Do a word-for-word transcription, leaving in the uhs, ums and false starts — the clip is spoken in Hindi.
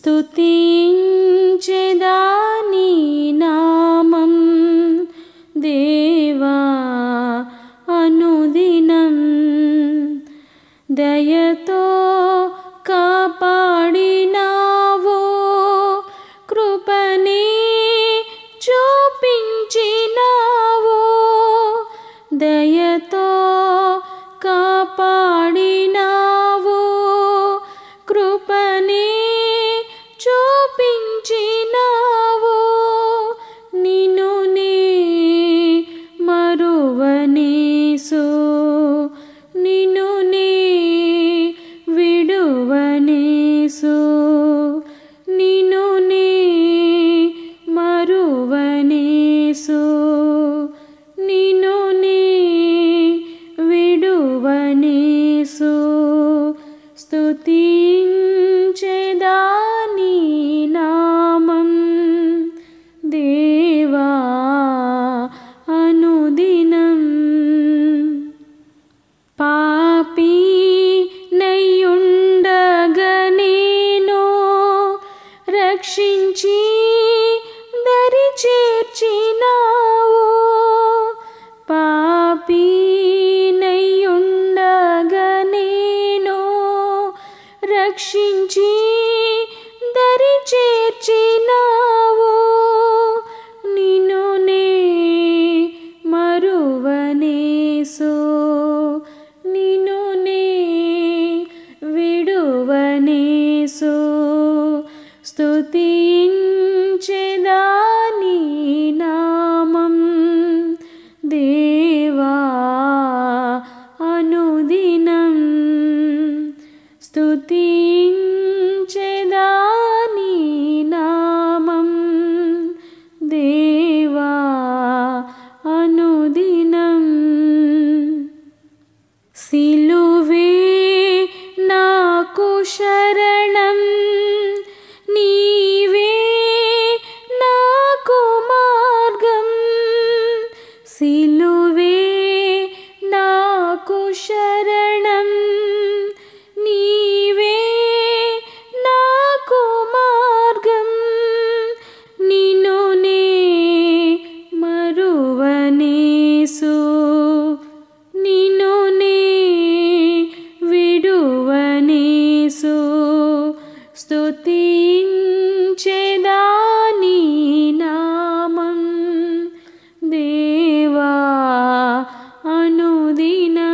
स्तुतिंचेदा नी नामं देवा अनुदिनं दयतो कापाडिनावो कृपने चूपिंचिनावो दयतो कापाडिनावो कृपने स्तुतिंचेदा नी नामं देवा अनुदिनं पापी नय्युंडगनेनु रक्षिंची दरि चेर्चिनावो पापी रक्षिंची दरि चेर्चिनावो निन्नु ने मरुवनेसु निन्नु ने विडुवनेसु स्तुतिंचेदा नी नामं देवा अनुदिनं स्तुतिंचेदा नी नामं देवा अनुदिनं सिलुवे नाकु शरणं नीवे नाकु मार्गं सिलुवे नाकु शरणं स्तुतिंचेदा नी नामं देवा अनुदिनं।